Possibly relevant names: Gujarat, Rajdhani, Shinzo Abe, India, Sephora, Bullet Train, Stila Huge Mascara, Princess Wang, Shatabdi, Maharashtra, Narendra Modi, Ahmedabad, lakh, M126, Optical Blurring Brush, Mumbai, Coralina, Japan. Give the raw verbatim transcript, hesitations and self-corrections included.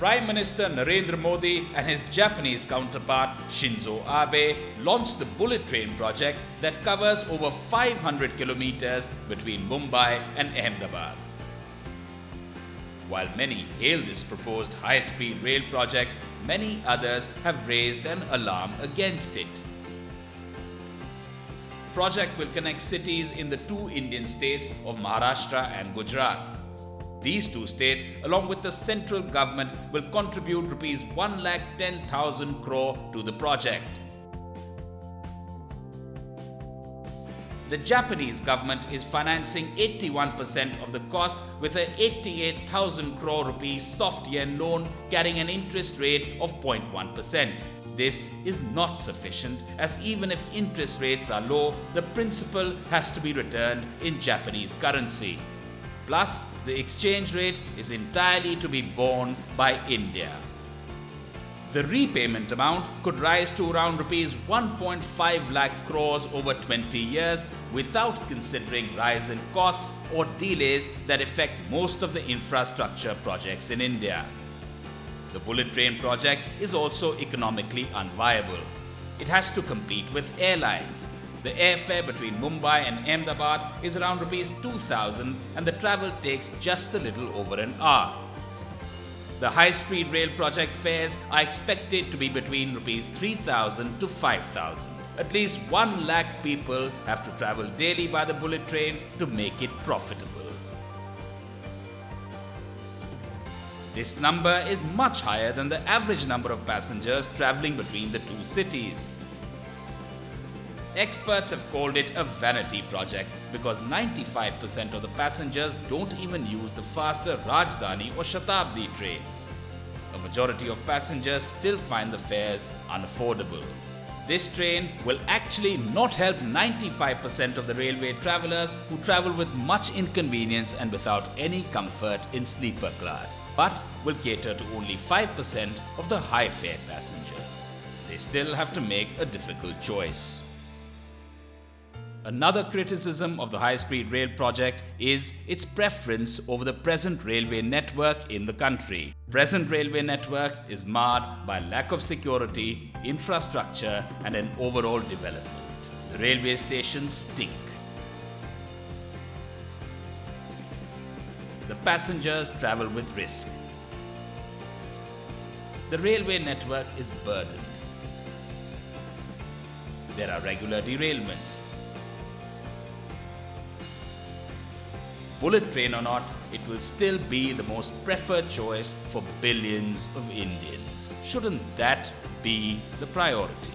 Prime Minister Narendra Modi and his Japanese counterpart Shinzo Abe launched the Bullet Train project that covers over five hundred kilometers between Mumbai and Ahmedabad. While many hail this proposed high-speed rail project, many others have raised an alarm against it. The project will connect cities in the two Indian states of Maharashtra and Gujarat. These two states, along with the central government, will contribute rupees one lakh ten thousand crore to the project. The Japanese government is financing eighty-one percent of the cost with an eighty-eight thousand crore rupees soft-year loan carrying an interest rate of zero point one percent. This is not sufficient, as even if interest rates are low, the principal has to be returned in Japanese currency. Plus, the exchange rate is entirely to be borne by India. The repayment amount could rise to around rupees one point five lakh crores over twenty years without considering rise in costs or delays that affect most of the infrastructure projects in India. The Bullet Train project is also economically unviable. It has to compete with airlines. The airfare between Mumbai and Ahmedabad is around rupees two thousand and the travel takes just a little over an hour. The high-speed rail project fares are expected to be between rupees three thousand to five thousand. At least one lakh people have to travel daily by the Bullet Train to make it profitable. This number is much higher than the average number of passengers travelling between the two cities. Experts have called it a vanity project because ninety-five percent of the passengers don't even use the faster Rajdhani or Shatabdi trains. A majority of passengers still find the fares unaffordable. This train will actually not help ninety-five percent of the railway travellers who travel with much inconvenience and without any comfort in sleeper class, but will cater to only five percent of the high-fare passengers. They still have to make a difficult choice. Another criticism of the high-speed rail project is its preference over the present railway network in the country. The present railway network is marred by lack of security, infrastructure and an overall development. The railway stations stink. The passengers travel with risk. The railway network is burdened. There are regular derailments. Bullet Train or not, it will still be the most preferred choice for billions of Indians. Shouldn't that be the priority?